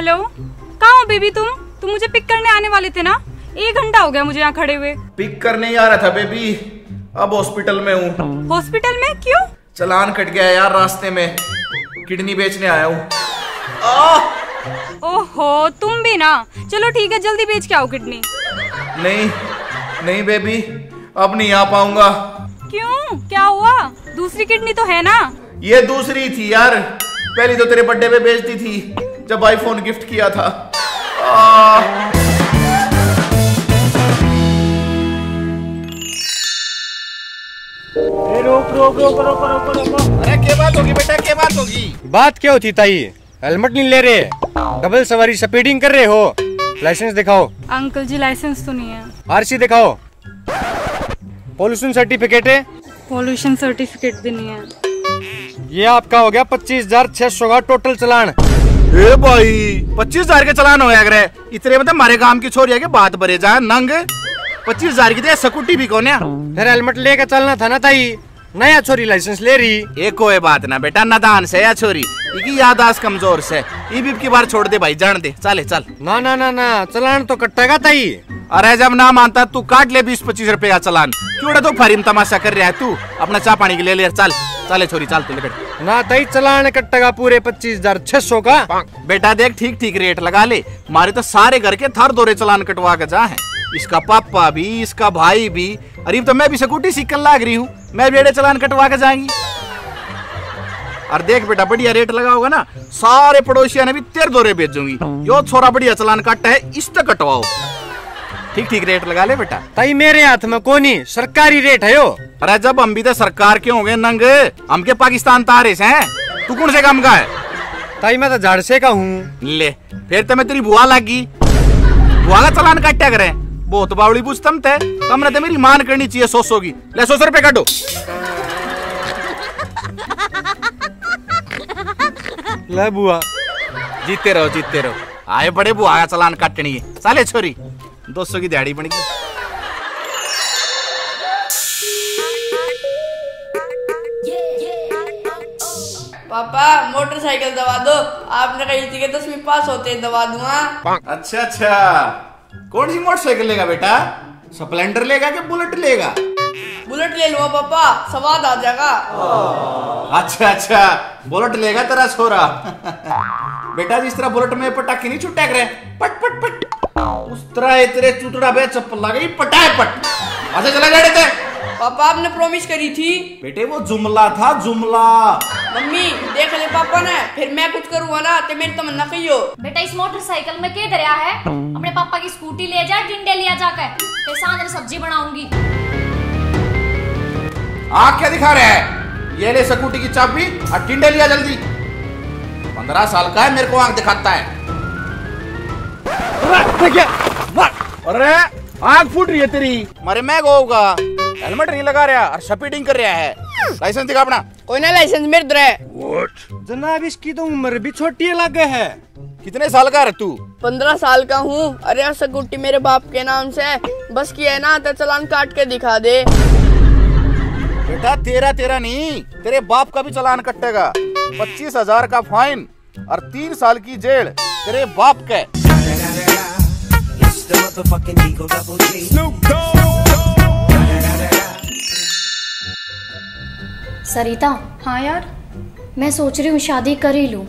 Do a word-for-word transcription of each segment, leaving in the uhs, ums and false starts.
Hello, कहाँ हो baby? तुम तुम मुझे पिक करने आने वाले थे ना। एक घंटा हो गया मुझे यहाँ खड़े हुए। पिक करने आ रहा था बेबी, अब हॉस्पिटल में हूँ। हॉस्पिटल में? क्यों? चलान कट गया यार रास्ते में, किडनी बेचने आया हूँ। ओहो, तुम भी ना। चलो ठीक है, जल्दी बेच के आओ किडनी। नहीं नहीं बेबी, अब नहीं आ पाऊंगा। क्यों, क्या हुआ? दूसरी किडनी तो है ना। ये दूसरी थी यार, पहली तो तेरे बर्थडे पे बेच दी थी जब आईफोन गिफ्ट किया था। आ... रोक रोक रोक रोक रोक रोक। अरे क्या बात होगी बेटा, क्या बात होगी? बात क्या होती ताई, हेलमेट नहीं ले रहे, डबल सवारी स्पीडिंग कर रहे हो। लाइसेंस दिखाओ। अंकल जी लाइसेंस तो नहीं है। आरसी दिखाओ। पॉल्यूशन सर्टिफिकेट है? पॉल्यूशन सर्टिफिकेट भी नहीं है। ये आपका हो गया पच्चीस हजार छह सौ का टोटल चलान। ए भाई, पच्चीस हजार के चलान हो गए इतने? मतलब हमारे गांव की छोरी है कि बात बरे जा नंग। पच्चीस हजार की स्कूटी भी कौन है? फिर हेलमेट लेकर चलना था ना ताई, नया छोरी लाइसेंस ले रही। एक कोई बात ना बेटा, नादान से या छोरी की यादाश्त कमजोर से। ई की बार छोड़ दे भाई, जान दे, चले चल। ना ना ना ना, चलान तो कटेगा ताई। अरे जब ना मानता तू काट ले बीस पच्चीस रुपए का चलान। क्यों तो फारिम तमाशा कर रहा है तू? अपना चाय पानी के ले ले, चल चले छोरी चल। तू लेकर ना ताई, चलान कटेगा पूरे पच्चीस हजार छह सौ का। बेटा देख, ठीक ठीक रेट लगा ले, मारे तो सारे घर के थर दोरे चलान कटवा के जा है। इसका पापा भी, इसका भाई भी, अरे तो मैं भी स्कूटी सीख कर लाग रही हूँ, मैं बेड़े चलान कटवा के जाएंगी। और देख बेटा, बढ़िया रेट लगा होगा ना, सारे पड़ोसिया ने भी तेरे दोरे भेजूंगी, यो छोरा बढ़िया चलान काटता है, इस तक कटवाओ। ठीक ठीक रेट लगा ले बेटा। ताई मेरे हाथ में कोनी, सरकारी रेट है यो। अरे जब हम भी तो सरकार के होंगे नंग, हम के पाकिस्तान तारे से हैं। तू कौन से काम का है? ताई मैं तो झाड़ से का हूँ। ले फिर तो मैं तेरी बुआ लागी, बुआ का चलान काटा करे। बहुत बावड़ी पूछ तम थे, तुमने तो मेरी मान करनी चाहिए। सौ सौ की ले, सौ सौ रुपये काटो। ले बुआ, जीते रहो जीते रहो। आए बड़े बुआ का चलान काटनी है, साले छोरी दो सौ की दिहाड़ी बन गई। पापा मोटरसाइकिल दबा दो, आपने कही थी कि दसवीं पास होते दबा दूंगा। अच्छा अच्छा, कौन सी मोटरसाइकिल लेगा बेटा? स्प्लेंडर लेगा कि बुलेट लेगा? बुलेट ले लूंगा पापा, स्वाद आ जाएगा। अच्छा अच्छा, बुलेट लेगा तेरा छोरा। बेटा जिस तरह बुलेट में पटाखे नहीं छुट्टा करे पट पट पट, उस तरह तेरे चुटड़ा बे चप्पल लगी पटाए पट। अच्छा चला गए थे पापा, आपने प्रॉमिस करी थी। बेटे वो जुमला था जुमला। मम्मी देख ले पापा ने, फिर मैं कुछ करूँगा ना ते मेरी तमन्ना कही हो। बेटा इस मोटरसाइकिल में क्या दरिया है, अपने पापा की स्कूटी ले जा, टिंडे लिया जाकर सांझ सब्जी बनाऊंगी। आप क्या दिखा रहे हैं? ये ले स्कूटी की चाबी और टिंडे लिया जल्दी। पंद्रह साल का है, मेरे को आँख दिखाता है। अरे आग फूट रही है तेरी। मरे मैं गोगा, हेलमेट नहीं लगा रहा और स्पीडिंग कर रहा है। लाइसेंस दिखा अपना। कोई ना लाइसेंस मेरे दर है। जनाब इसकी तो उम्र भी छोटी लगे है। कितने साल का है तू? पंद्रह साल का हूँ। अरे स्कूटी मेरे बाप के नाम से बस की है ना, तो चलान काट के दिखा दे। बेटा तेरा तेरा नहीं, तेरे बाप का भी चलान कटेगा। पच्चीस हजार का फाइन और तीन साल की जेल तेरे बाप के। सरिता। हाँ यार, मैं सोच रही हूँ शादी कर ही लूँ।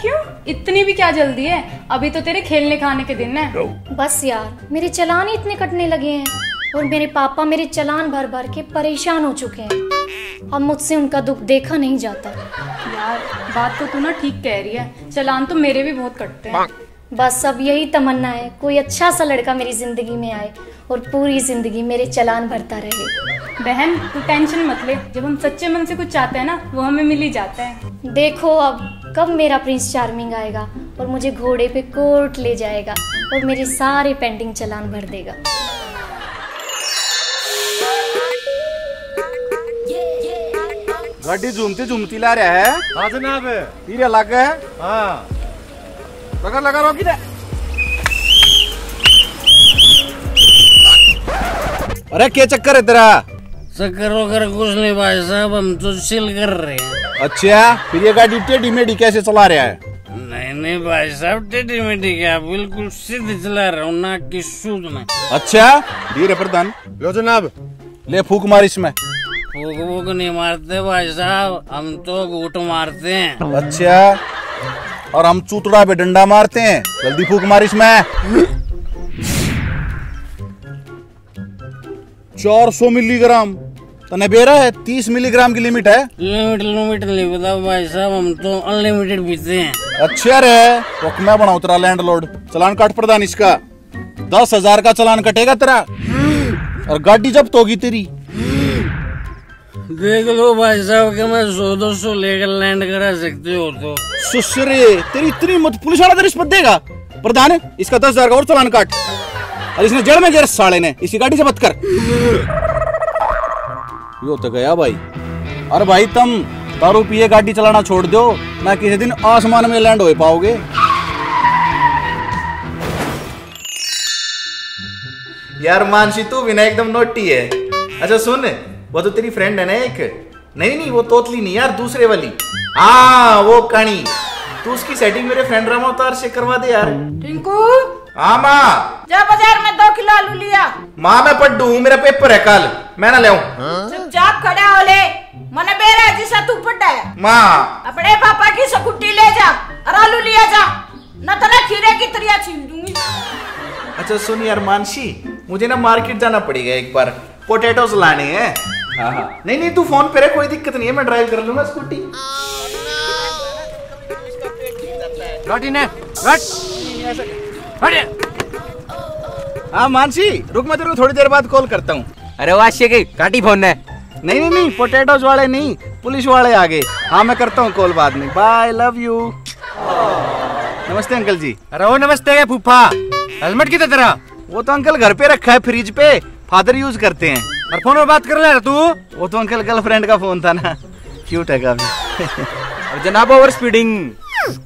क्यों, इतनी भी क्या जल्दी है? अभी तो तेरे खेलने खाने के दिन है। बस यार मेरे चलान ही इतने कटने लगे हैं और मेरे पापा मेरे चलान भर भर के परेशान हो चुके हैं, अब मुझसे उनका दुख देखा नहीं जाता। यार बात तो तू ना ठीक कह रही है, चलान तो मेरे भी बहुत कटते हैं। बस अब यही तमन्ना है, कोई अच्छा सा लड़का मेरी जिंदगी में आए और पूरी जिंदगी मेरे चलान भरता रहे। बहन तू टेंशन मत ले, जब हम सच्चे मन से कुछ चाहते हैं ना वो हमें मिल ही जाता है। देखो अब कब मेरा प्रिंस चार्मिंग आएगा और मुझे घोड़े पे कोर्ट ले जाएगा और मेरे सारे पेंडिंग चलान भर देगा। गाड़ी झूमती झूमती ला रहा है। हाँ जनाब, तीर अलग है। हाँ लगा लगा रहो किधर। अरे क्या चक्कर है तेरा? चक्कर वगैरह कुछ नहीं भाई साहब, हम तो चिल कर रहे हैं। अच्छा, फिर ये गाड़ी टेढ़ी मेढ़ी कैसे चला रहा है? नहीं नहीं भाई साहब, टेढ़ी मेढ़ी क्या, बिल्कुल सीधे चला रहा हूँ ना कि सूद में। अच्छा धीरे प्रधान। लो जनाब, ले फूक मार इसमें। फूक फूक नहीं मारते भाई साहब, हम तो घूट मारते हैं। अच्छा, और हम चूतड़ा पे डंडा मारते हैं। जल्दी फूक मार इसमें। चार सौ मिलीग्राम। तने बेरा है, तीस मिलीग्राम की लिमिट है। लिमिट लिमिट नहीं पता भाई साहब, हम तो अनलिमिटेड पीते हैं। अच्छा रे, वक्त मैं बना उतरा लैंडलॉर्ड। चलान काट प्रधान इसका, दस हजार का चलान कटेगा तेरा और गाड़ी जब्त होगी तेरी। देख लो भाई साहब कि मैं सौ दो सौ लेकर लैंड करा सकते हो तो। सुसरे तेरी इतनी मत, पुलिस वाला तेरे पर देगा। प्रधान इसका दस हजार का और चलान काट, और इसने जड़ में जड़ साले ने, इसकी गाड़ी जब्त कर। यो तो गया भाई। अरे भाई तुम दारू पिए गाड़ी चलाना छोड़ दो ना, किसी दिन आसमान में लैंड हो पाओगे। यार मानसी तू भी ना एकदम नोटी है। अच्छा सुन, वो तो तेरी फ्रेंड है ना एक। नहीं नहीं वो तोतली नहीं यार, दूसरे वाली। हाँ वो कणी, तू उसकी सेटिंग मेरे फ्रेंड रामा उतार से करवा दे यार। टिंकू। हाँ माँ, जा बाजार में दो किलो आलू लिया। माँ मैं पढ़ दूँ, मेरा पेपर है कल, मैं ना ले आऊँ। चुपचाप खड़ा हो ले, मने बेरा जिसा तू पढ़ा है। माँ अपने पापा की सकुटी ले जा और आलू लिया जा, न तो ना खीरे की तरिया छीन दूंगी। अच्छा सुन यार मानसी, मुझे ना मार्केट जाना पड़ेगा एक बार, पोटैटोस लाने हैं। नहीं नहीं तू फोन पे रह, कोई दिक्कत नहीं है, मैं ड्राइव कर लूंगा स्कूटी। हाँ मानसी रुक, मैं तेरे को थोड़ी देर बाद कॉल करता हूँ। अरे वाशे के काटी फोन है। नहीं नहीं नहीं पोटैटोज वाले नहीं, पुलिस वाले आ गए। हाँ मैं करता हूँ कॉल बाद में, बाय लव यू। नमस्ते अंकल जी। अरे वो नमस्ते फूफा, हेलमेट किधर तेरा? वो तो अंकल घर पे रखा है, फ्रिज पे, फादर यूज करते हैं। और फोन पर बात कर रहा है तू? वो तो अंकल गर्लफ्रेंड का फोन था ना, क्यूट है काफी। जनाब ओवर स्पीडिंग,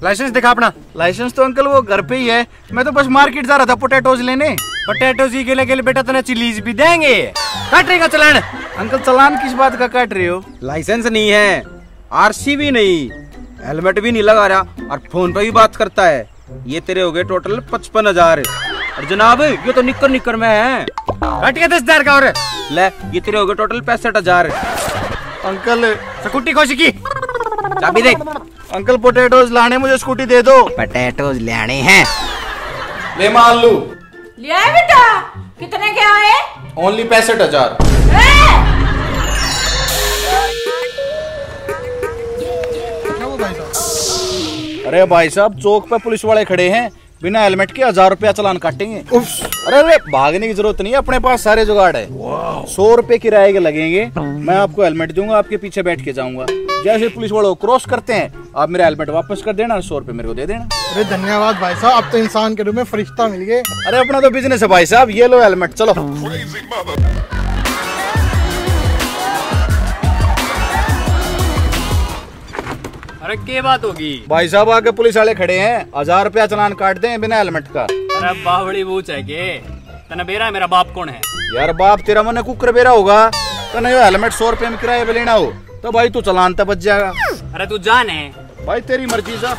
लाइसेंस दिखा अपना। लाइसेंस तो अंकल वो घर पे ही है, मैं तो बस मार्केट जा रहा था पोटैटोज लेने। पोटैटोज ही केले केले बेटा तने चिलीज भी देंगे। काट रहेगा चलान। अंकल चलान किस बात का काट रहे हो? लाइसेंस नहीं है, आरसी भी नहीं, हेलमेट भी नहीं लगा रहा, और फोन पे भी बात करता है। ये तेरे हो गए टोटल पचपन हजार। और जनाब ये तो निक्कर निक्कर में है। काट गया दस हजार का और ले, ये तेरे हो गए टोटल पैंसठ हजार। अंकल स्कूटी खोशी की चाबी दे। अंकल पोटैटोज लाने, मुझे स्कूटी दे दो। पोटैटोज लाने हैं। ले मान लू लिया बेटा। कितने क्या है? ओनली पैंसठ हजार। अरे भाई साहब चौक पे पुलिस वाले खड़े हैं, बिना हेलमेट के हजार रुपया चलान काटेंगे। अरे अरे भागने की जरूरत नहीं है, अपने पास सारे जुगाड़ है। सौ रुपए किराए के लगेंगे, मैं आपको हेलमेट दूंगा, आपके पीछे बैठ के जाऊंगा। जैसे पुलिस वालों क्रॉस करते हैं आप मेरा हेलमेट वापस कर देना और सौ रुपए मेरे को दे देना। अरे धन्यवाद भाई साहब, अब तो इंसान के रूप में फरिश्ता मिल गए। अरे अपना तो बिजनेस है भाई साहब, ये लो हेलमेट। चलो अरे क्या बात होगी भाई साहब, आगे पुलिस वाले खड़े हैं, हजार रुपया चलान काट दें बिना हेलमेट का। अरे बावड़ी बूच है के तने बेरा, मेरा बाप कौन है? यार बाप तेरा मने कुकर बेरा होगा। तने यो हेलमेट सौ रुपए में किराए पे लेना हो तो भाई तू चलान तब बच जाएगा। अरे तू जाने भाई, तेरी मर्जी सा।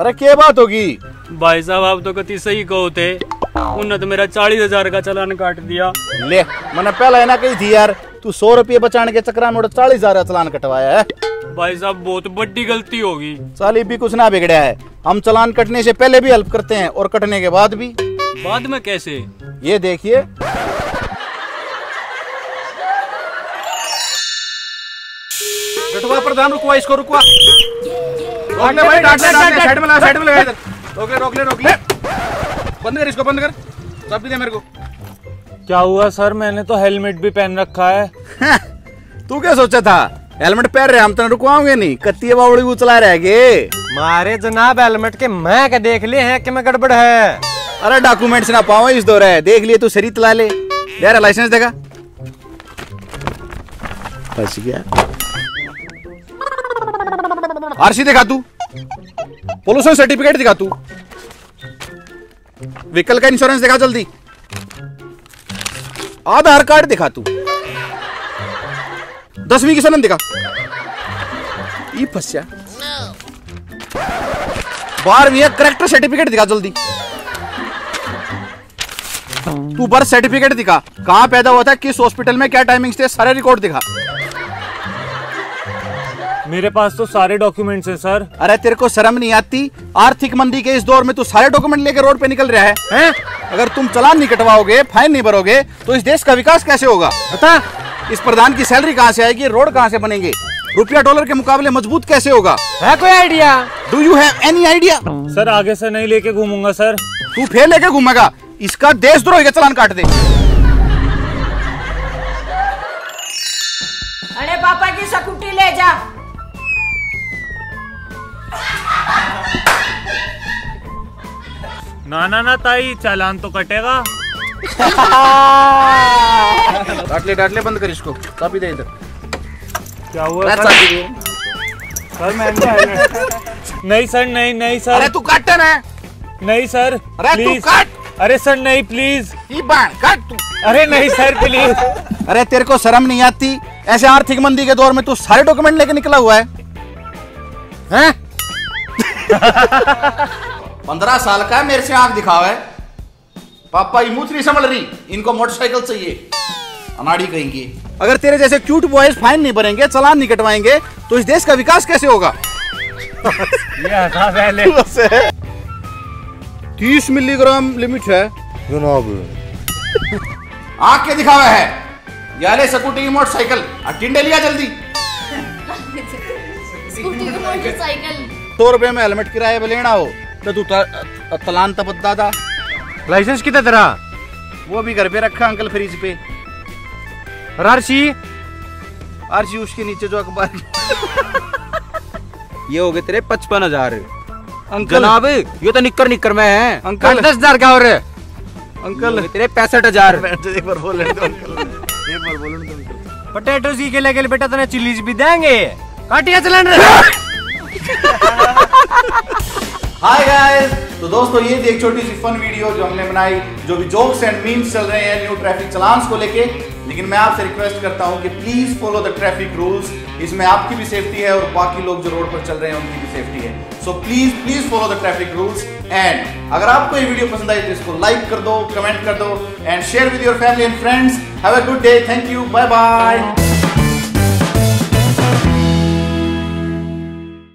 अरे क्या बात होगी भाई साहब, आप तो कति सही कहो थे, उन्होंने तो मेरा चालीस हजार का चलान काट दिया। ले मैंने पहला है ना कही थी यार, तू सौ रुपये बचाने के चक्कर में चालीस हजार का चलान कटवाया है। भाई साहब बहुत बड़ी गलती होगी। साली भी कुछ ना बिगड़ा है, हम चलान कटने से पहले भी हेल्प करते हैं और कटने के बाद भी। बाद में कैसे? ये देखिए। प्रधान रुकवा इसको, रुकवा। साइड में लगा, साइड में लगा, इधर रोक ले, रोक ले, रोक ले। बंद कर इसको, बंद कर। चाबी दे मेरे को। क्या हुआ सर, मैंने तो हेलमेट भी पहन रखा है। हाँ, तू क्या सोचा था हेलमेट पहन रहे हम तो रुकवाओगे नहीं? कत्ती बावड़ी वो चला रहेगे। मारे जनाब हेलमेट के मैं क्या देख ले हैं कि मैं गड़बड़ है। अरे डॉक्यूमेंट्स ना पाओ इस दौर है, देख लिए तू सरी तला ले। यार लाइसेंस देगा। फंस गया। आरसी दिखा तू, पोल्यूशन सर्टिफिकेट दिखा तू, व्हीकल का इंश्योरेंस दिखा जल्दी, आधार कार्ड दिखा तू। दसवीं की सनम दिखा ये फस्या। बारहवीं है करेक्टर सर्टिफिकेट दिखा जल्दी। तू बर्थ सर्टिफिकेट दिखा, कहाँ पैदा हुआ था, किस हॉस्पिटल में, क्या टाइमिंग थे, सारे रिकॉर्ड दिखा। मेरे पास तो सारे डॉक्यूमेंट्स हैं सर। अरे तेरे को शर्म नहीं आती? आर्थिक मंदी के इस दौर में तू सारे डॉक्यूमेंट लेकर रोड पे निकल रहा है, हैं? अगर तुम चालान नहीं कटवाओगे, फाइन नहीं भरोगे तो इस देश का विकास कैसे होगा? बता, इस प्रधान की सैलरी कहाँ से आएगी, रोड कहाँ से बनेंगे, रुपया डॉलर के मुकाबले मजबूत कैसे होगा? है कोई idea? Do you have any idea? Sir आगे से नहीं लेके घूमूंगा सर। तू फिर लेके घूमेगा, इसका देशद्रोही का चालान काट दे। अरे पापा की स्कूटी ले जा। ना ना ना ताई, चालान तो कटेगा। डाटले डाटले बंद कर इसको, चाबी दे इधर। क्या हुआ सर? मैंने नहीं सर, नहीं नहीं सर। अरे तू काट ना। नहीं सर। अरे तू काट। अरे सर नहीं प्लीज। ये बाण काट तू। अरे नहीं सर प्लीज। अरे तेरे को शर्म नहीं आती? ऐसे आर्थिक मंदी के दौर में तू सारे डॉक्यूमेंट लेके निकला हुआ है, हैं? पंद्रह साल का मेरे से आंख दिखावा है। पापा ये मूछ नहीं संभल रही, इनको मोटरसाइकिल चाहिए, अनाड़ी कहेंगे। अगर तेरे जैसे क्यूट बॉयज फाइन नहीं भरेंगे, चालान नहीं कटवाएंगे तो इस देश का विकास कैसे होगा? तीस मिलीग्राम लिमिट है जनाब। आँख के दिखावा है। याले स्कूटी की मोटरसाइकिल टिंडे लिया जल्दी। स्कूटी की मोटरसाइकिल सौ रुपए में हेलमेट किराए पे लेना हो तो तू तलान तबदादा। लाइसेंस कितना तेरा? वो भी घर पे रखा अंकल फ्रिज पे। आरसी आरसी उसके नीचे जो अखबार। ये हो गए तेरे पचपन हजार अंकल। जनाब ये तो निक्कर निक्कर में है अंकल। दस हजार क्या हो रहे अंकल? तेरे पैंसठ हजार। एक बार बोल रहे अंकल। पटेटो जी के लेके बेटा तेरे चिल्लीज भी देंगे। काटिया चलन रहे। हाय गाइस, तो दोस्तों ये थी एक छोटी सी फन वीडियो जो हमने बनाई, जो भी जोक्स एंड मीम्स चल रहे हैं न्यू ट्रैफिक चालान्स को लेके। लेकिन मैं आपसे रिक्वेस्ट करता हूं कि please follow the traffic rules. इसमें आपकी भी सेफ्टी है और बाकी लोग जो रोड पर चल रहे हैं उनकी भी सेफ्टी है। So please please follow the traffic rules. And अगर आपको ये वीडियो पसंद आई तो इसको लाइक कर दो, कमेंट कर दो and share with your family and friends. Have a good day. Thank you. Bye bye.